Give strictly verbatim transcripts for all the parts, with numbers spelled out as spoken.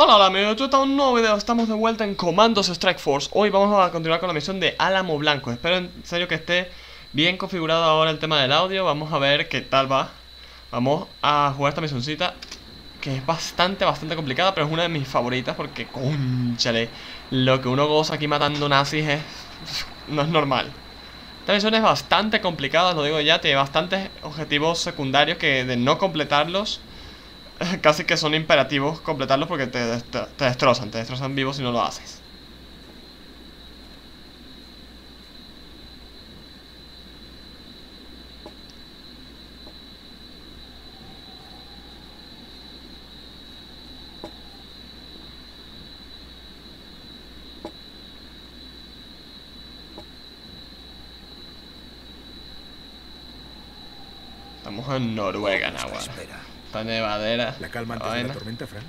Hola amigos, yo estamos en un nuevo video, estamos de vuelta en Commandos Strike Force. Hoy vamos a continuar con la misión de Álamo Blanco. Espero en serio que esté bien configurado ahora el tema del audio. Vamos a ver qué tal va. Vamos a jugar esta misioncita, que es bastante, bastante complicada, pero es una de mis favoritas porque, cónchale, lo que uno goza aquí matando nazis es... no es normal. Esta misión es bastante complicada, os lo digo ya. Tiene bastantes objetivos secundarios que de no completarlos casi que son imperativos completarlos porque te, te, te destrozan, te destrozan vivo si no lo haces. Estamos en Noruega, Nahuara. Está nevadera. ¿La calma antes de la tormenta, Frank?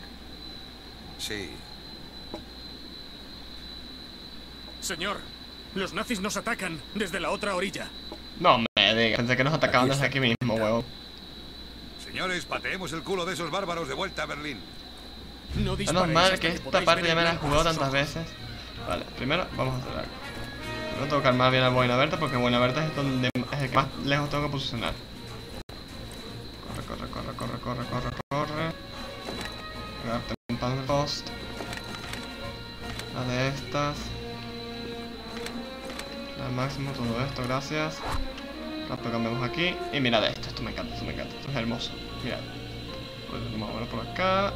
Sí. Señor, los nazis nos atacan desde la otra orilla. No me digas. Pensé que nos atacaban desde aquí mismo, huevón. Señores, pateemos el culo de esos bárbaros de vuelta a Berlín. No es normal que esta parte ya me la han jugado tantas veces. Vale, primero vamos a hacer algo. Primero tengo que armar bien a Boina Berta porque Boina Berta es donde es el que más lejos tengo que posicionar. Corre, corre, corre, corre, corre, corre. Pegarte un Panzerfaust. La de estas. La de máximo, todo esto, gracias. La pegamos aquí. Y mirad esto, esto me encanta, esto me encanta. Esto es hermoso. Mirad. Vamos a ver por acá.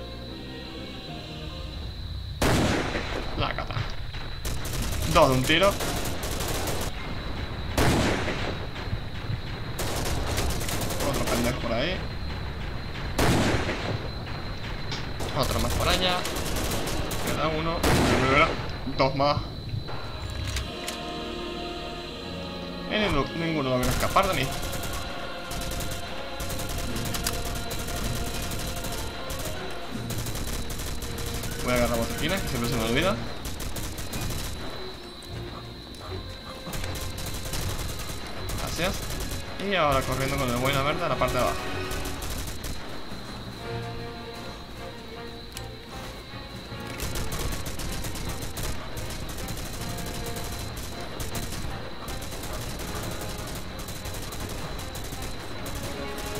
La cata. Dos de un tiro. Otro pendejo por ahí. Otro más por allá. Queda uno. Dos más. Y ninguno, ninguno logra escapar de mí. Voy a agarrar botiquines, que siempre se me olvida. Gracias. Y ahora corriendo con el Boina Verde a la parte de abajo.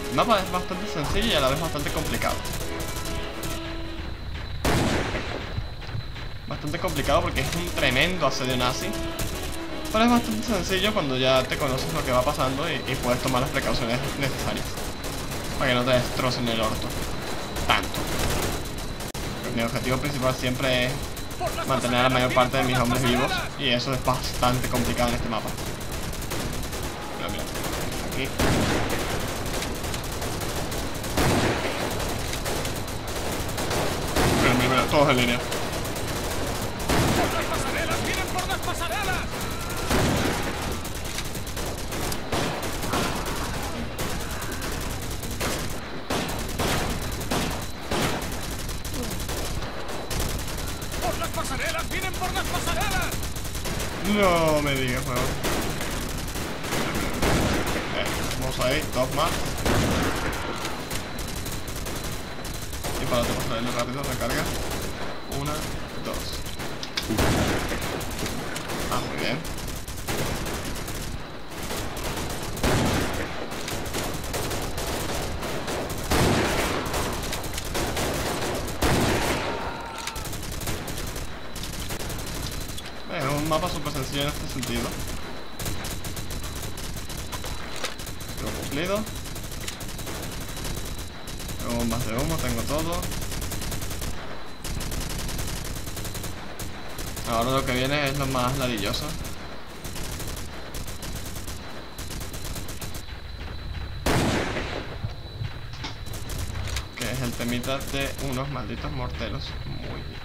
El mapa es bastante sencillo y a la vez bastante complicado. Bastante complicado porque es un tremendo asedio nazi. Pero es bastante sencillo cuando ya te conoces lo que va pasando y, y puedes tomar las precauciones necesarias. Para que no te destrocen el orto. Tanto. Mi objetivo principal siempre es mantener a la mayor parte de mis hombres vivos. Y eso es bastante complicado en este mapa. Mira, mira. Aquí. Todos en línea. ¡Por las pasarelas! ¡Vienen por las pasarelas! ¡Por las pasarelas! ¡Vienen por las pasarelas! No me digas, weón. Eh, vamos ahí, dos más. Y para otra pasarela rápido, recarga. Una, dos. Ah, muy bien. Es un mapa súper sencillo en este sentido. Lo cumplido. Tengo bombas de humo, tengo todo. Ahora lo que viene es lo más ladilloso. Que es el temita de unos malditos morteros. Muy bien.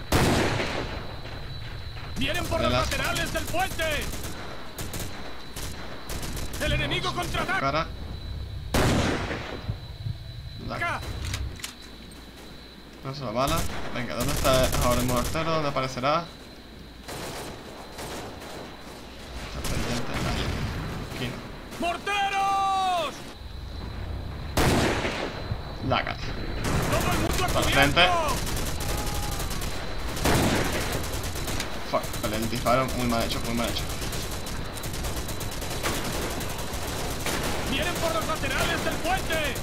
¡Vienen por los laterales del puente! ¡El enemigo contraataca! ¡Acá! No se la bala. Venga, ¿dónde está ahora el mortero? ¿Dónde aparecerá? ¡Morteros! La caja. Todo el mundo al frente. Fuck, vale, el disparo muy mal hecho, muy mal hecho. ¡Vienen por los laterales del puente!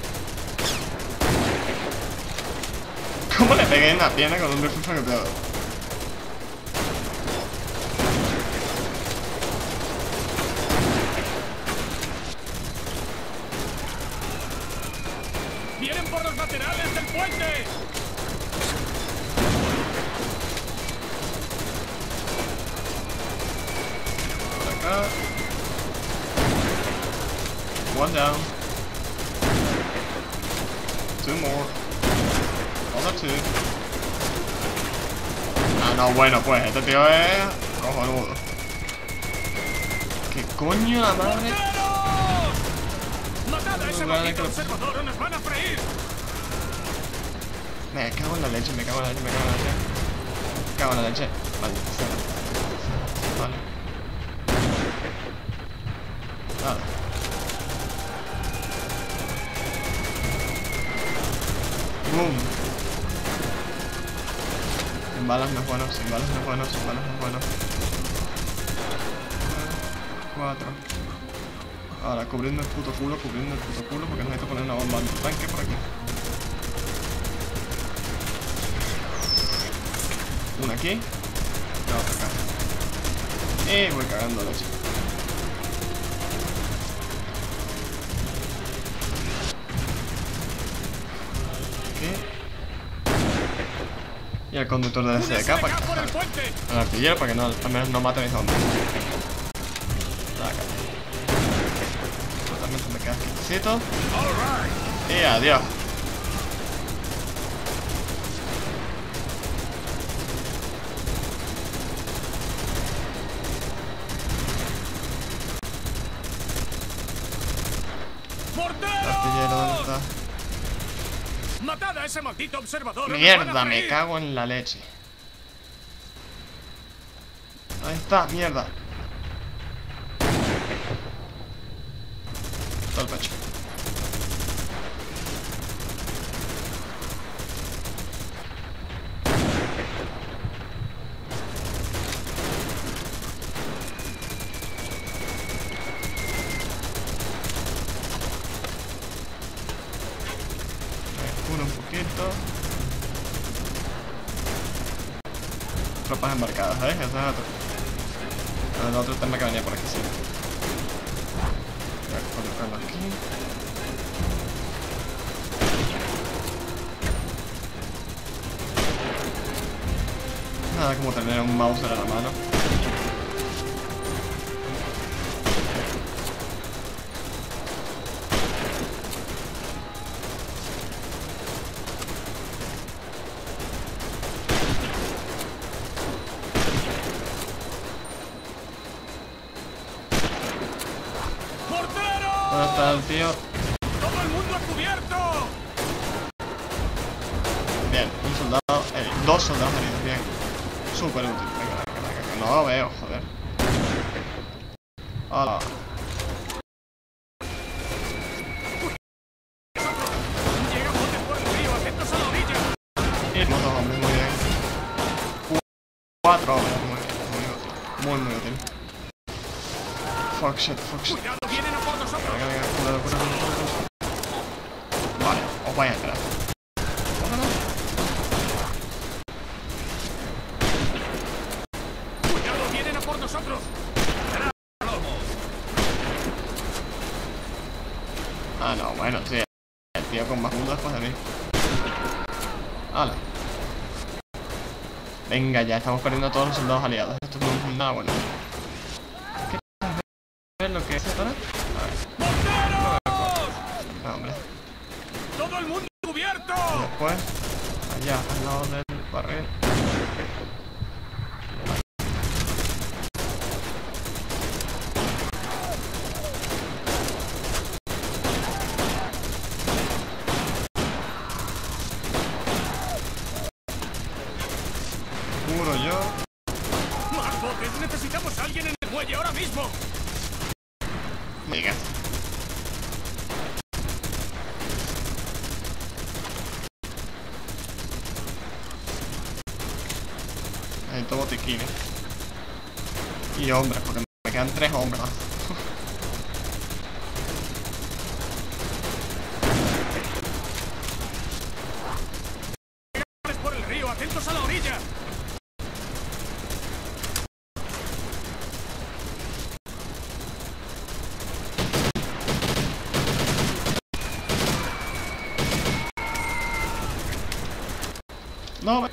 ¿Cómo le pegué en la pierna con un rifle francotirador? ¡Vienen por los laterales del puente! Acá. One down. Two more. Other two. Ah, no, bueno, pues este tío es cojonudo. ¿Qué coño la madre? ¡Matad a ese maldito observador o nos van a freír! Me cago en la leche, me cago en la leche, me cago en la leche. Me cago en la leche. Vale, vale. Nada. Boom. Sin balas no es bueno, sin balas no es bueno, sin balas no es bueno. Cuatro. Ahora, cubriendo el puto culo, cubriendo el puto culo, porque necesito poner una bomba en el tanque por aquí. Una aquí, la otra acá. Y voy cagando leche. Y al conductor de ese de acá para que al artillero para que no, al menos no mate a mis hombres. Totalmente me quedas quietecito. Y adiós. Artillero, ¿dónde está? ¡Matad a ese maldito observador! ¡Mierda! ¡Me cago en la leche! Ahí está, mierda. Todo el pecho. Tropas embarcadas, ¿sabes? Ese es otro. El otro tema que venía por aquí, sí. Voy a colocarlo aquí. Nada como tener un mouse en la mano. ¿Dónde está el tío? ¡Todo el mundo a cubierto! Bien, un soldado, eh, dos soldados heridos, bien. Súper útil, venga, venga, venga, no lo veo, joder. Hola. Llegamos después del río, atentos a la orilla. Y dos hombres, muy bien. Cuatro hombres, muy bien, muy útil, muy, muy útil. Fuck shit, fuck shit. Cuidado, vienen a por nosotros. Venga, venga, cuidado, cuidado, cuidado. Vale, os vais a entrar. Cuidado, vienen a por nosotros. Ah, no, bueno, sí. El tío con más mundo después de mí. Hala. Venga, ya estamos perdiendo a todos los soldados aliados. Esto no es nada bueno. Lo que es ahora. No, hombre. Todo el mundo cubierto. Después, allá al lado del barril. Juro yo. Más botes, necesitamos a alguien en el muelle ahora mismo. Venga. Hay todo botiquines. Y hombres, porque me quedan tres hombres. Por el río, atentos a la orilla. No me...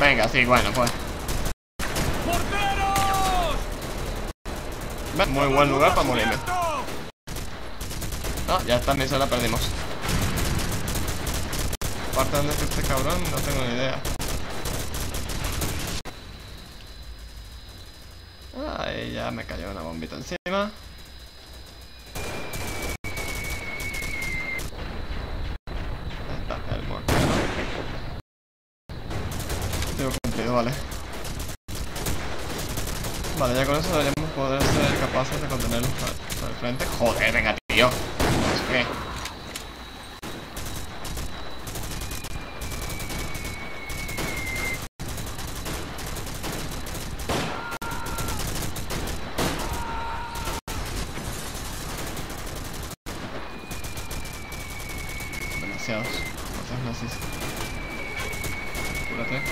Venga, sí, bueno, pues. ¡Porteros! Muy buen lugar para morirme. No, ya está, esa la perdimos. Aparte, ¿dónde está este cabrón? No tengo ni idea. Ahí ya me cayó una bombita encima. Vale. Vale, ya con eso deberíamos poder ser capaces de contenerlos por el frente. Joder, venga, tío. Es que... Demasiados. Demasiados nazis. Cúrate.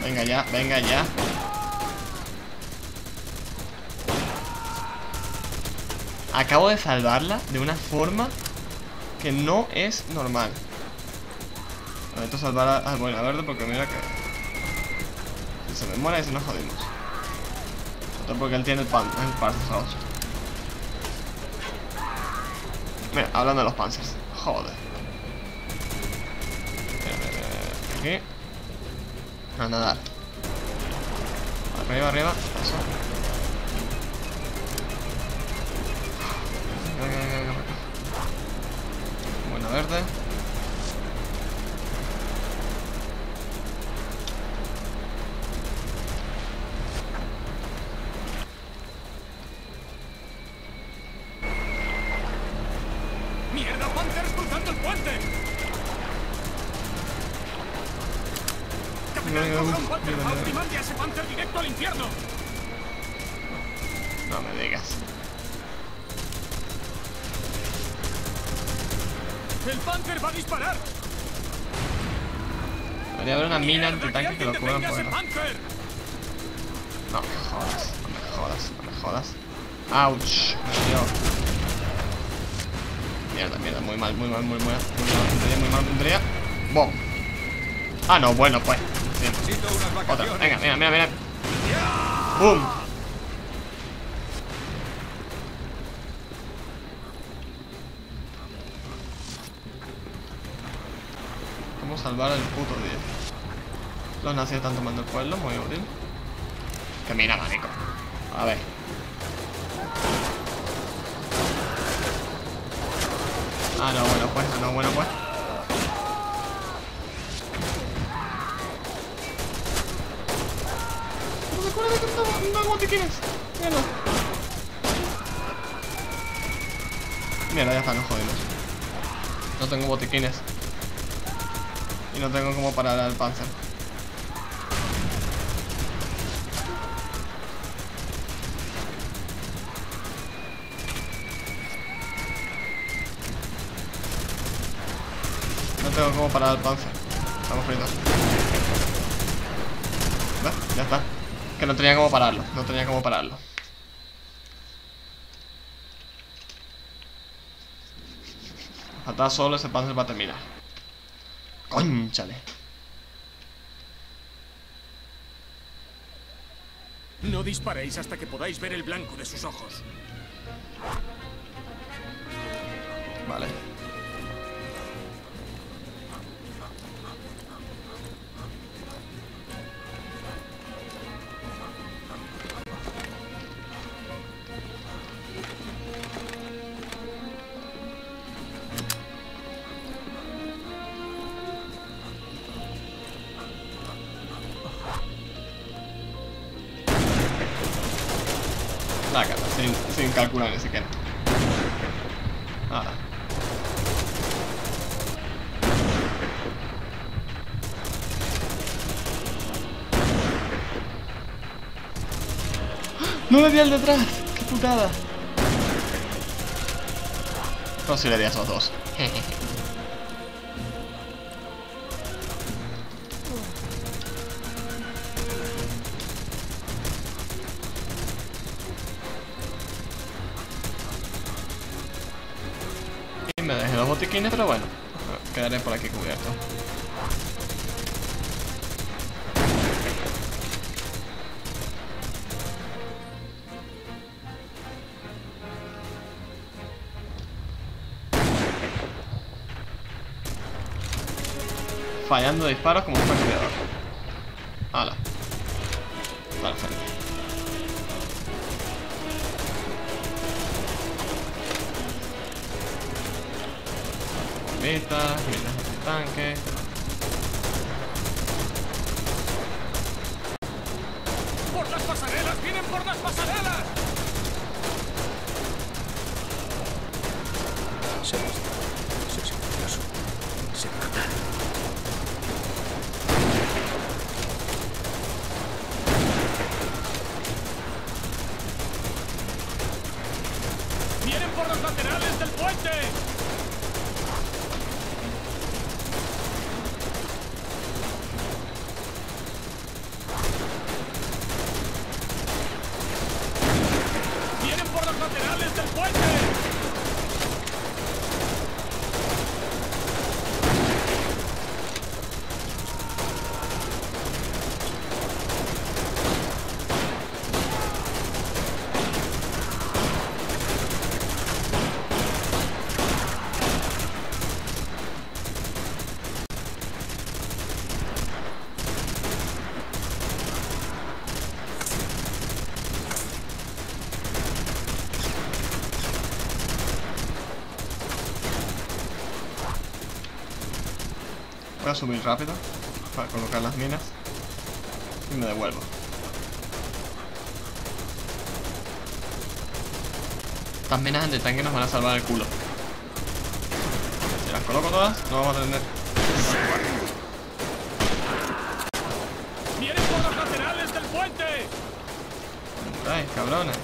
Venga ya, venga ya. Acabo de salvarla de una forma que no es normal. Necesito salvar a, a Boina Berta porque mira que... Si se me muere y si nos jodimos. Otro porque él tiene el pan, el Panzerfaust. Mira, hablando de los Panzers. Joder. Aquí. A nadar. Arriba, arriba. Eso. Venga, venga, venga. Bueno, verde. ¡Mierda, Panther cruzando el puente! No me digas. El Panther va a disparar. Debería haber una mina antitanque que lo cubran por... No me jodas, no me jodas, no me jodas. Ouch, me dio. Mierda, mierda, muy mal, muy mal, muy mal, muy mal, muy mal, puntería. Bom. Ah, no, bueno, pues. Otra, venga, mira, mira, mira. ¡Bum! Vamos a salvar el puto día. Los nazis están tomando el pueblo, muy útil. Que mira, marico. A ver. Ah, no, bueno, pues, ah, no, bueno, pues. No, no te quieres. Míralo. Mira, ya está, no jodimos. No tengo botiquines. Y no tengo como parar al Panzer. No tengo como parar al Panzer. Estamos fritos. ¿Ves? Ya está. Que no tenía como pararlo, no tenía como pararlo. Hasta solo ese Panzer va a terminar. ¡Cónchale! No disparéis hasta que podáis ver el blanco de sus ojos. Vale. La cata, sin, sin calcular ni siquiera. Nada. ¡No le di al detrás! ¡Qué putada! No, si le di a esos dos. Y me dejé dos botiquines, pero bueno, quedaré por aquí cubierto. Fallando disparos como un francotirador. Ala. Perfecto. Bombitas, minas de tanque. ¡Por las pasarelas! ¡Vienen por las pasarelas! Se los... Se los... Se matan. Voy a subir rápido para colocar las minas y me devuelvo. Estas minas de tanque nos van a salvar el culo. Si las coloco todas, no vamos a tener. ¡Vienen por los laterales del puente! ¿Dónde estáis, cabrones?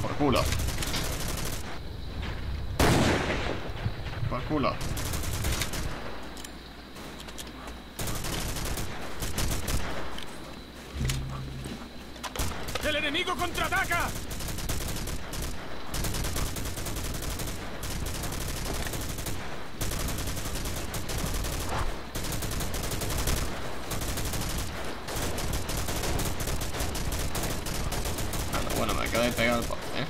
Por culo. ¡El enemigo contraataca! Bueno, me acabo de pegar el pop, ¿eh?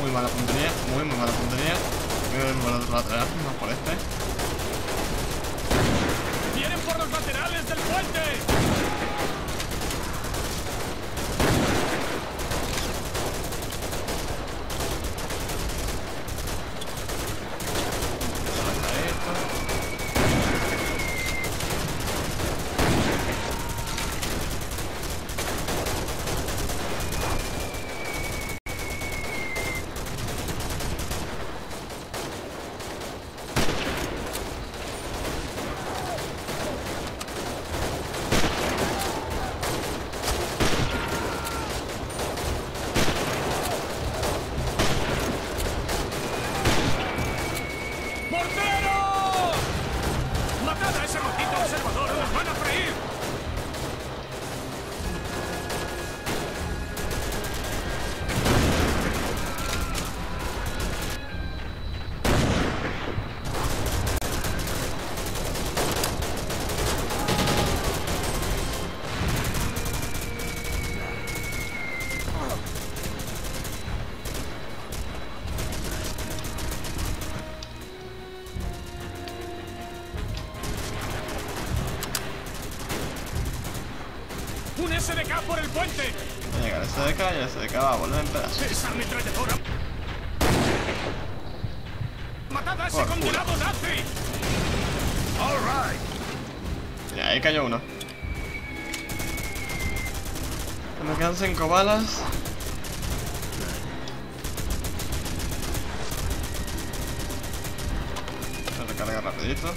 Muy mala puntería, muy muy mala puntería. Voy a ir por el otro lateral, no por este. ¡Vienen por los laterales del puente! S D K por el puente. Venga, el S D K y el S D K va a volver en pedazos. Esa ametralladora. ¡Matad a ese condenado nazi! All right. Ya, ahí cayó uno. Me quedan cinco balas. Se recarga rapidito.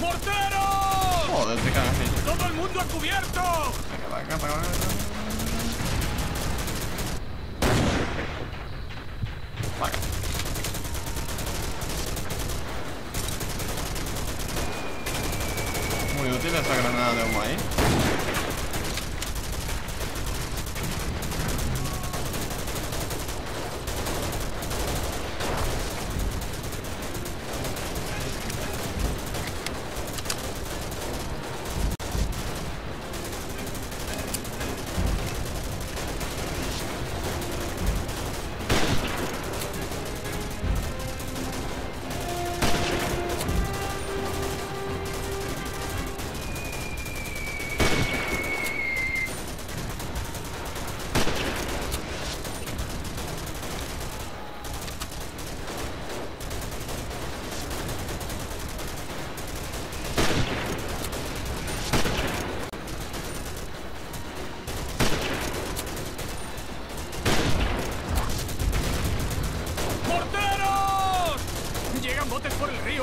¡Mortero! Joder, te cagas. ¡Todo el mundo a cubierto! Venga, para acá, para acá. Para acá. Muy útil esa granada de humo ahí.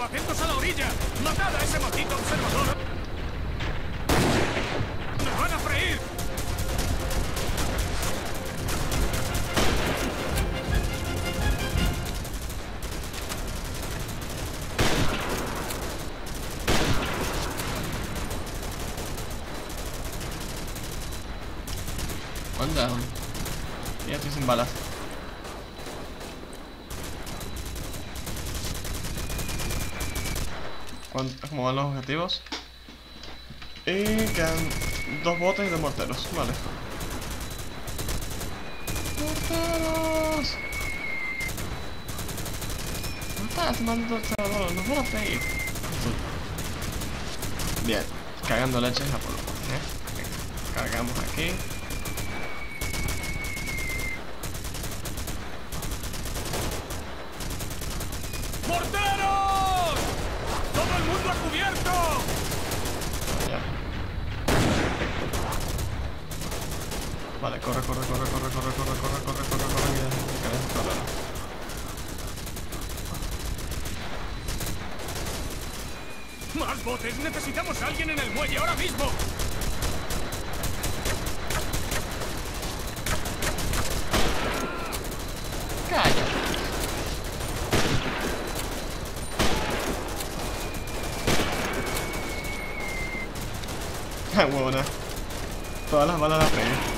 Atentos a la orilla, matad a ese maldito observador. Nos van a freír. One down. Ya estoy sin balas. ¿Cómo van los objetivos? Y quedan dos botes y dos morteros, vale. ¡Morteros! No estás mandando el salvador, nos van a seguir. Bien, cagando leches a por los botes, ¿eh? Cargamos aquí. Vale, corre, corre, corre, corre, corre, corre, corre, corre, corre, corre, corre, corre, corre. ¡Más botes! ¡Necesitamos a alguien en el muelle ahora mismo! ¡Cállate! ¡Qué huevona! Todas las balas las pegué.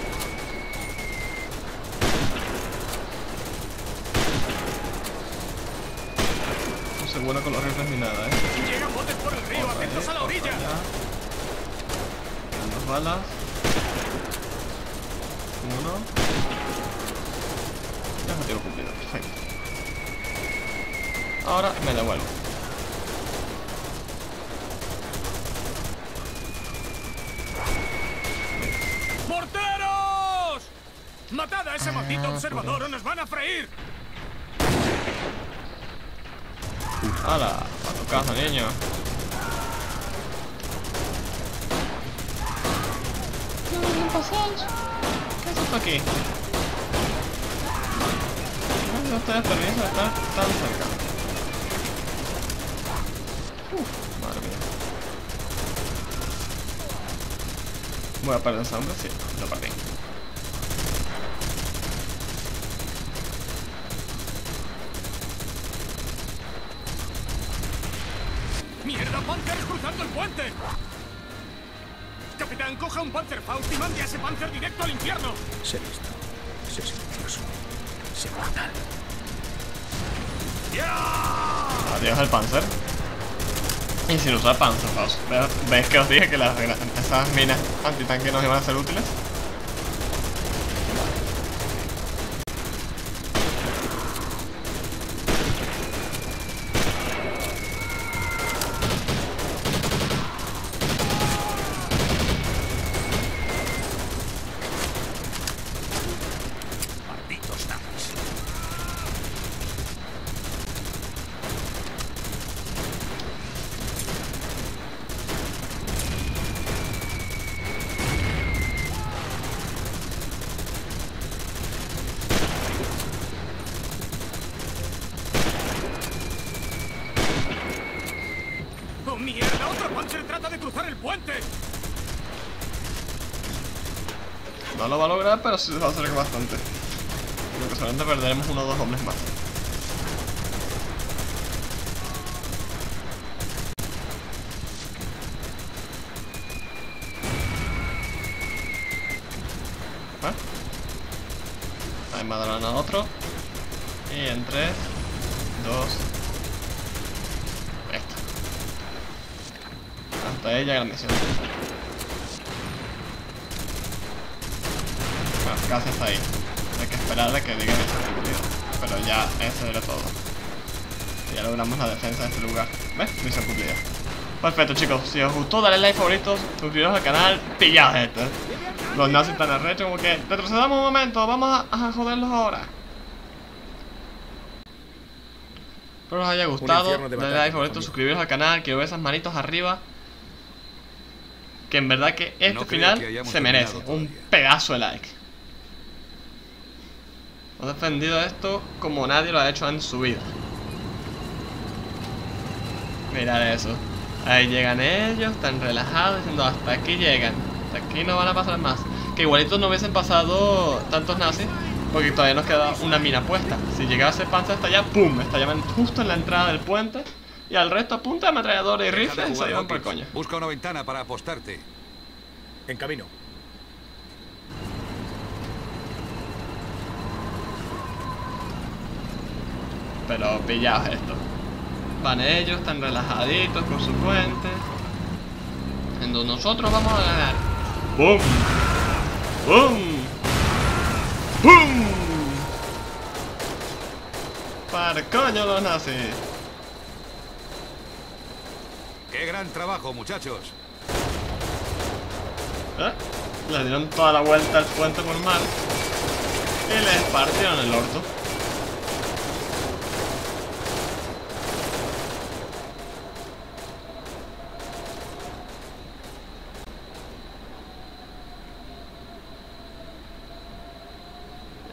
Bueno, con los rifles ni nada, eh. Llegan botes por el río, atentos a la orilla. Dos balas. Uno. Ya lo tengo cumplido, perfecto. Ahora me devuelvo. ¡Morteros! ¡Matad a ese maldito observador o nos van a freír! ¡Hala! ¡A tu casa, niño! ¿No dejan pasar? ¿Qué es esto aquí? No sé ustedes permiso de estar tan cerca. Uff, madre mía. Voy a perder esa hambre, sí, lo perdí. ¡Mierda! ¡Panther cruzando el puente! Capitán, coja un Panzerfaust y mande a ese Panther directo al infierno. Se listo. Se silencioso. Se mata. ¡Ya! Adiós al Panzer. Y sin usar Panzerfaust. ¿Veis que os dije que las, esas minas antitanque nos iban a ser útiles? ¡Mierda! ¡Otro Panzer trata de cruzar el puente! No lo va a lograr, pero sí se va a acercar bastante. Lo que solamente perderemos uno o dos hombres más. Ahí me darán a otro. Y en tres, dos. Ahí está. Hasta ella grandísima. Bueno, casi está ahí. Hay que esperar a que digan esa seguridad. Pero ya eso era todo. Ya logramos la defensa de este lugar. ¿Ves? Misión cumplida. Perfecto, chicos. Si os gustó, dale like, favoritos, suscribiros al canal. Pillados esto. Los nazis tan arrechos como que... Retrocedamos un momento, vamos a, a joderlos ahora. Espero os haya gustado, dale like, favorito, suscribiros al canal, quiero ver esas manitos arriba. Que en verdad que este no final que se merece un pedazo de like. Os he defendido esto como nadie lo ha hecho en su vida. Mirad eso. Ahí llegan ellos, tan relajados, diciendo hasta aquí llegan. Aquí no van a pasar más. Que igualitos no hubiesen pasado tantos nazis, porque todavía nos queda una mina puesta. Si llegaba ese panzer hasta allá, ¡pum! Estallaban justo en la entrada del puente. Y al resto apunta ametralladora y rifles se iban por coño. Busca una ventana para apostarte. En camino. Pero pillaos esto. Van ellos, están relajaditos con su puente. Entonces nosotros vamos a ganar. ¡Bum! ¡Bum! ¡Bum! ¡Para coño los nazis! ¡Qué gran trabajo, muchachos! ¿Eh? Le dieron toda la vuelta al puente por mar y les partieron el orto.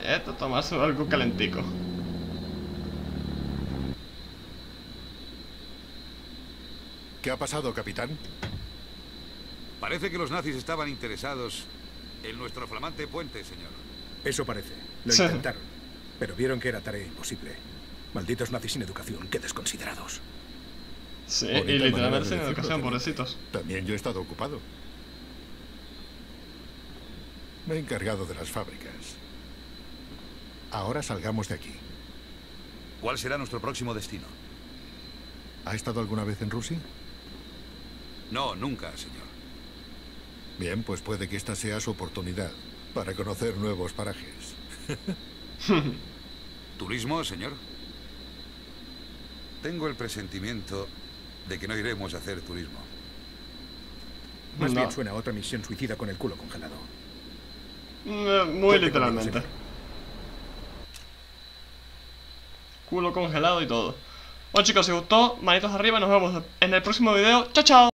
Esto, tomarse algo calentico. ¿Qué ha pasado, capitán? Parece que los nazis estaban interesados en nuestro flamante puente, señor. Eso parece. Lo sí. Intentaron, pero vieron que era tarea imposible. Malditos nazis sin educación, qué desconsiderados. Sí, bonita y literalmente sin educación, pobrecitos. También yo he estado ocupado. Me he encargado de las fábricas. Ahora salgamos de aquí. ¿Cuál será nuestro próximo destino? ¿Ha estado alguna vez en Rusia? No, nunca, señor. Bien, pues puede que esta sea su oportunidad para conocer nuevos parajes. ¿Turismo, señor? Tengo el presentimiento de que no iremos a hacer turismo. Más no. Bien suena a otra misión suicida con el culo congelado. No, muy literalmente. Culo congelado y todo. Bueno, chicos, si os gustó, manitos arriba, nos vemos en el próximo video. ¡Chao, chao!